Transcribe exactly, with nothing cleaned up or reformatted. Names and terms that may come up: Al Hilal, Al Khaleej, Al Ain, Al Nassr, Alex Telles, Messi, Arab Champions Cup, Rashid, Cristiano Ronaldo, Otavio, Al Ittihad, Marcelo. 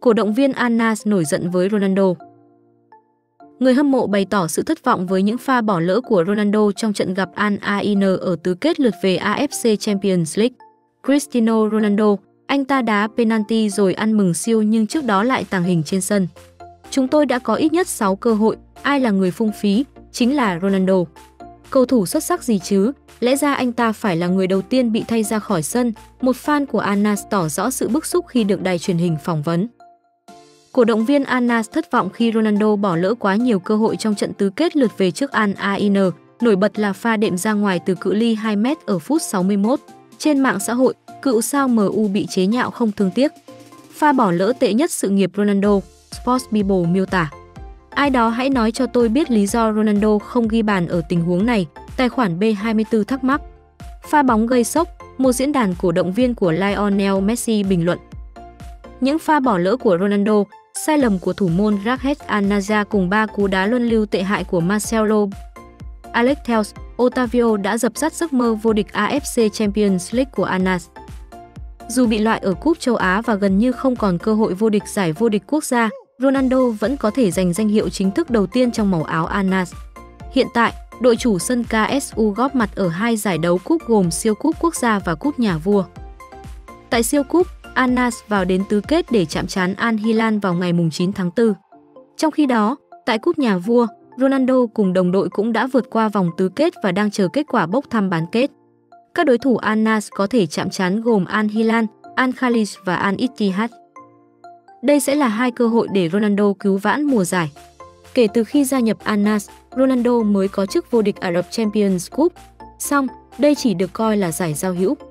Cổ động viên Al Nassr nổi giận với Ronaldo. Người hâm mộ bày tỏ sự thất vọng với những pha bỏ lỡ của Ronaldo trong trận gặp Al Ain ở tứ kết lượt về a ép xê Champions League. Cristiano Ronaldo, anh ta đá penalty rồi ăn mừng siêu nhưng trước đó lại tàng hình trên sân. Chúng tôi đã có ít nhất sáu cơ hội, ai là người phung phí, chính là Ronaldo. Cầu thủ xuất sắc gì chứ, lẽ ra anh ta phải là người đầu tiên bị thay ra khỏi sân, một fan của Al Nassr tỏ rõ sự bức xúc khi được đài truyền hình phỏng vấn. Cổ động viên Al Nassr thất vọng khi Ronaldo bỏ lỡ quá nhiều cơ hội trong trận tứ kết lượt về trước Al Ain, nổi bật là pha đệm ra ngoài từ cự ly hai mét ở phút sáu mươi mốt. Trên mạng xã hội, cựu sao em u bị chế nhạo không thương tiếc. Pha bỏ lỡ tệ nhất sự nghiệp Ronaldo, Sports Bible miêu tả. Ai đó hãy nói cho tôi biết lý do Ronaldo không ghi bàn ở tình huống này, tài khoản B hai mươi tư thắc mắc. Pha bóng gây sốc, một diễn đàn cổ động viên của Lionel Messi bình luận. Những pha bỏ lỡ của Ronaldo, sai lầm của thủ môn Rashid cùng ba cú đá luân lưu tệ hại của Marcelo, Alex Telles, Otavio đã dập tắt giấc mơ vô địch a ép xê Champions League của Al Nassr. Dù bị loại ở Cúp châu Á và gần như không còn cơ hội vô địch giải vô địch quốc gia, Ronaldo vẫn có thể giành danh hiệu chính thức đầu tiên trong màu áo Al Nassr. Hiện tại, đội chủ sân ca ét u góp mặt ở hai giải đấu cúp gồm siêu cúp quốc gia và cúp nhà vua. Tại siêu cúp, Al Nassr vào đến tứ kết để chạm trán Al Hilal vào ngày chín tháng tư. Trong khi đó, tại cúp nhà vua, Ronaldo cùng đồng đội cũng đã vượt qua vòng tứ kết và đang chờ kết quả bốc thăm bán kết. Các đối thủ Al Nassr có thể chạm trán gồm Al Hilal, Al Khaleej và Al Ittihad. Đây sẽ là hai cơ hội để Ronaldo cứu vãn mùa giải. Kể từ khi gia nhập Al Nassr, Ronaldo mới có chức vô địch Arab Champions Cup. Song, đây chỉ được coi là giải giao hữu.